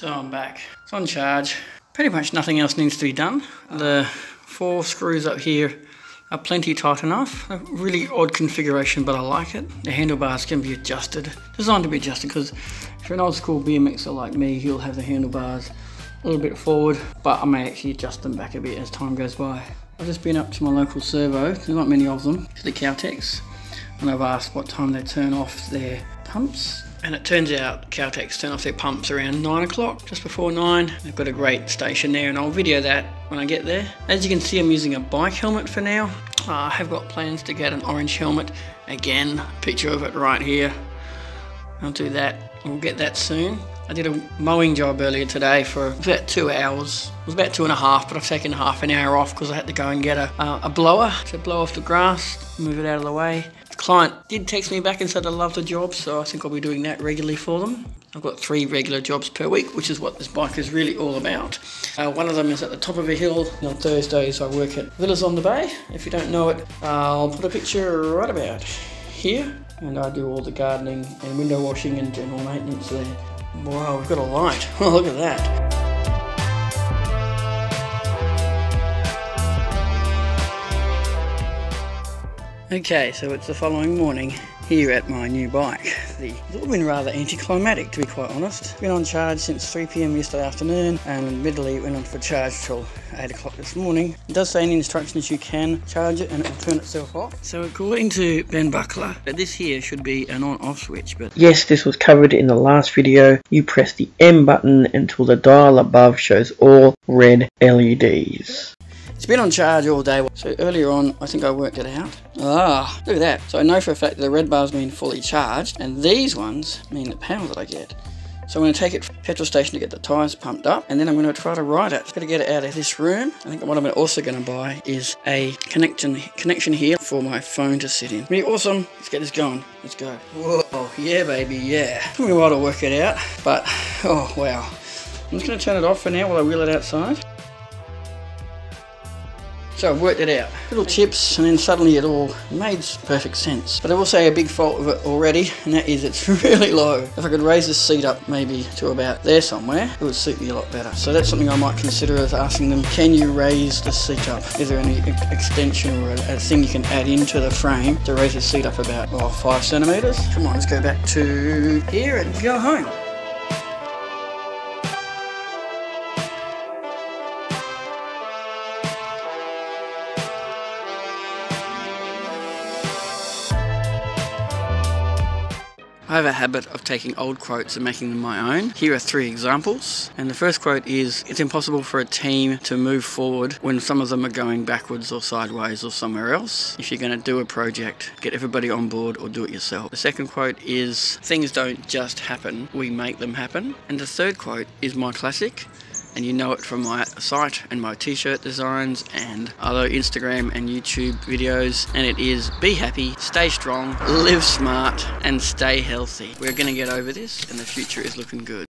So I'm back. It's on charge. Pretty much nothing else needs to be done. The four screws up here are plenty tight enough. A really odd configuration, but I like it. The handlebars can be adjusted. Designed to be adjusted, because if you're an old school beer mixer like me, you'll have the handlebars a little bit forward, but I may actually adjust them back a bit as time goes by. I've just been up to my local servo, there's not many of them, to the Caltex, and I've asked what time they turn off their pumps. And it turns out Caltex turn off their pumps around 9 o'clock, just before 9. They've got a great station there and I'll video that when I get there. As you can see, I'm using a bike helmet for now. I have got plans to get an orange helmet. Again, picture of it right here. I'll do that. We'll get that soon. I did a mowing job earlier today for about 2 hours. It was about 2.5, but I've taken half an hour off because I had to go and get a blower to blow off the grass, move it out of the way. The client did text me back and said I love the job, so I think I'll be doing that regularly for them. I've got 3 regular jobs per week, which is what this bike is really all about. One of them is at the top of a hill. And on Thursdays I work at Villas-on-the-Bay. If you don't know it, I'll put a picture right about here. And I do all the gardening and window washing and general maintenance there. Wow, we've got a light. Oh, look at that. Okay, so it's the following morning here at my new bike. It's all been rather anticlimactic, to be quite honest. It's been on charge since 3 PM yesterday afternoon, and admittedly it went on for charge till 8 o'clock this morning. It does say in the instructions you can charge it and it will turn itself off. So according to Ben Buckler, this here should be an on-off switch, but yes, this was covered in the last video. You press the M button until the dial above shows all red LEDs. It's been on charge all day, so earlier on I think I worked it out. Ah, look at that. So I know for a fact that the red bars mean fully charged, and these ones mean the power that I get. So I'm going to take it to the petrol station to get the tyres pumped up, and then I'm going to try to ride it. I'm going to get it out of this room. I think what I'm also going to buy is a connection here for my phone to sit in. Really awesome. Let's get this going. Let's go. Whoa, yeah baby, yeah. Took me a while to work it out, but oh wow. I'm just going to turn it off for now while I wheel it outside. So I've worked it out. Little tips, and then suddenly it all made perfect sense. But I will say a big fault of it already, and that is it's really low. If I could raise this seat up maybe to about there somewhere, it would suit me a lot better. So that's something I might consider, is asking them, can you raise the seat up? Is there any extension or a thing you can add into the frame to raise the seat up about, well, 5 centimetres? Come on, let's go back to here and go home. I have a habit of taking old quotes and making them my own. Here are 3 examples. And the first quote is, it's impossible for a team to move forward when some of them are going backwards or sideways or somewhere else. If you're going to do a project, get everybody on board or do it yourself. The second quote is, things don't just happen, we make them happen. And the third quote is my classic, and you know it from my site and my t-shirt designs and other Instagram and YouTube videos, and it is, be happy, stay strong, live smart and stay healthy. We're going to get over this and the future is looking good.